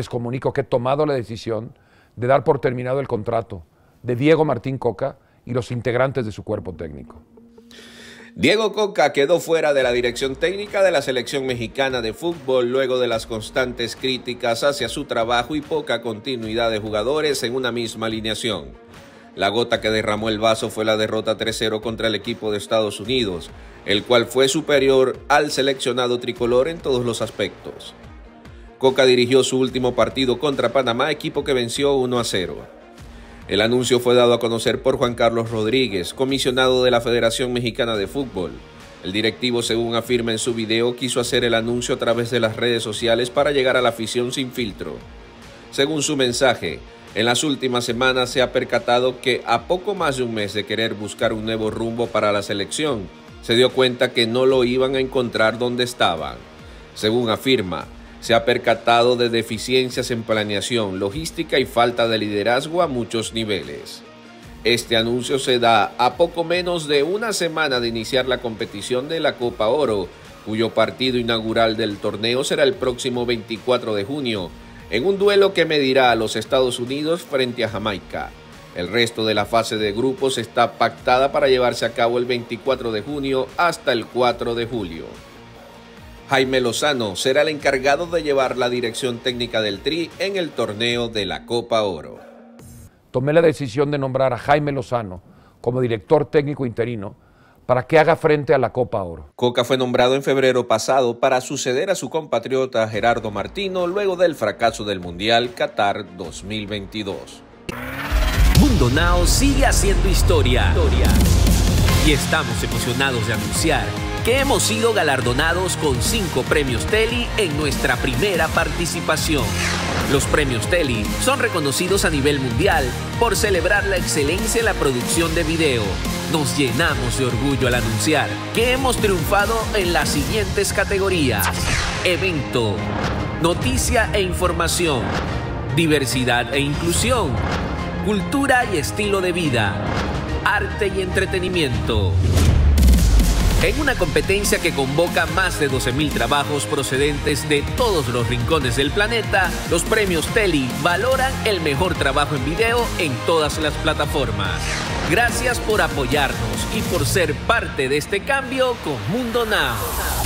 Les comunico que he tomado la decisión de dar por terminado el contrato de Diego Martín Cocca y los integrantes de su cuerpo técnico. Diego Cocca quedó fuera de la dirección técnica de la Selección Mexicana de Fútbol luego de las constantes críticas hacia su trabajo y poca continuidad de jugadores en una misma alineación. La gota que derramó el vaso fue la derrota 3-0 contra el equipo de Estados Unidos, el cual fue superior al seleccionado tricolor en todos los aspectos. Cocca dirigió su último partido contra Panamá, equipo que venció 1-0. El anuncio fue dado a conocer por Juan Carlos Rodríguez, comisionado de la Federación Mexicana de Fútbol. El directivo, según afirma en su video, quiso hacer el anuncio a través de las redes sociales para llegar a la afición sin filtro. Según su mensaje, en las últimas semanas se ha percatado que a poco más de un mes de querer buscar un nuevo rumbo para la selección, se dio cuenta que no lo iban a encontrar donde estaban. Según afirma, se ha percatado de deficiencias en planeación, logística y falta de liderazgo a muchos niveles. Este anuncio se da a poco menos de una semana de iniciar la competición de la Copa Oro, cuyo partido inaugural del torneo será el próximo 24 de junio, en un duelo que medirá a los Estados Unidos frente a Jamaica. El resto de la fase de grupos está pactada para llevarse a cabo el 24 de junio hasta el 4 de julio. Jaime Lozano será el encargado de llevar la dirección técnica del Tri en el torneo de la Copa Oro. Tomé la decisión de nombrar a Jaime Lozano como director técnico interino para que haga frente a la Copa Oro. Cocca fue nombrado en febrero pasado para suceder a su compatriota Gerardo Martino luego del fracaso del Mundial Qatar 2022. MundoNow sigue haciendo historia. Y estamos emocionados de anunciar que hemos sido galardonados con 5 premios Telly en nuestra primera participación. Los premios Telly son reconocidos a nivel mundial por celebrar la excelencia en la producción de video. Nos llenamos de orgullo al anunciar que hemos triunfado en las siguientes categorías: evento, noticia e información, diversidad e inclusión, cultura y estilo de vida, arte y entretenimiento. En una competencia que convoca más de 12.000 trabajos procedentes de todos los rincones del planeta, los premios Telly valoran el mejor trabajo en video en todas las plataformas. Gracias por apoyarnos y por ser parte de este cambio con MundoNow.